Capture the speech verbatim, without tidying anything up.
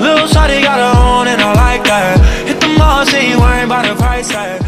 Little shawty got her own and I like that. Hit the mall, she ain't worried about the price tag.